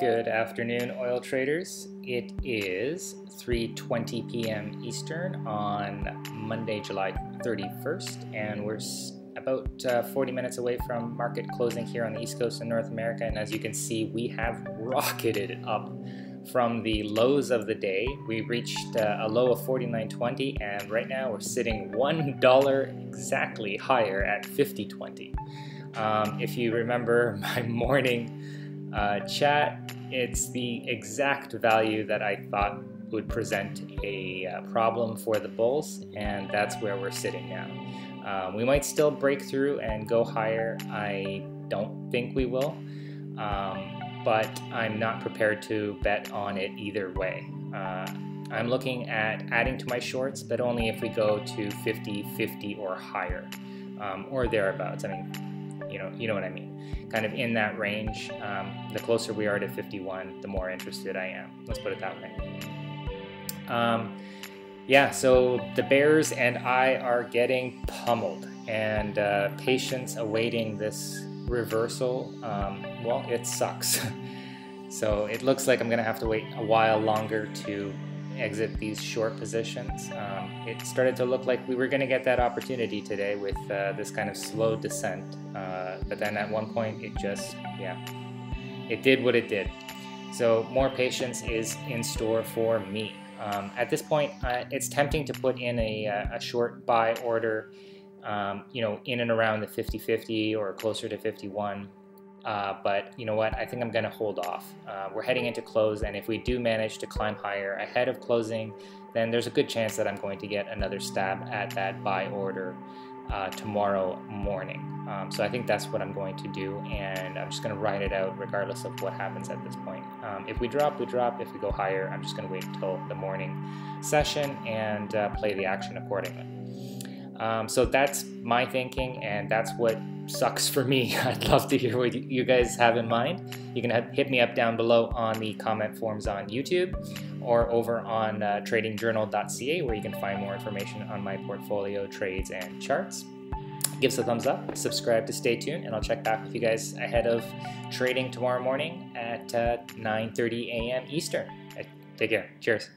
Good afternoon, oil traders. It is 3:20 p.m. Eastern on Monday, July 31st, and we're about 40 minutes away from market closing here on the East Coast of North America. And as you can see, we have rocketed up from the lows of the day. We reached a low of 49.20, and right now we're sitting $1 exactly higher at 50.20. If you remember my morning chat, it's the exact value that I thought would present a problem for the bulls, and that's where we're sitting now. We might still break through and go higher. I don't think we will, but I'm not prepared to bet on it either way. I'm looking at adding to my shorts, but only if we go to 50, or higher, or thereabouts. I mean, you know what I mean. Kind of in that range. The closer we are to 51, the more interested I am. Let's put it that way. Yeah, so the bears and I are getting pummeled, and patience awaiting this reversal. Well, it sucks. So it looks like I'm gonna have to wait a while longer to exit these short positions. It started to look like we were gonna get that opportunity today with this kind of slow descent, but then at one point it just, it did what it did. So more patience is in store for me. At this point, it's tempting to put in a short buy order, you know, in and around the 50-50 or closer to 51. But you know what, I think I'm going to hold off. We're heading into close, and if we do manage to climb higher ahead of closing, then there's a good chance that I'm going to get another stab at that buy order tomorrow morning. So I think that's what I'm going to do, and I'm just going to ride it out regardless of what happens at this point. If we drop, we drop. If we go higher, I'm just going to wait until the morning session and play the action accordingly. So that's my thinking, and that's what sucks for me. I'd love to hear what you guys have in mind. You can hit me up down below on the comment forms on YouTube or over on TradingJournal.ca, where you can find more information on my portfolio, trades, and charts. Give us a thumbs up, subscribe to stay tuned, and I'll check back with you guys ahead of trading tomorrow morning at 9:30 a.m. Eastern. Take care. Cheers.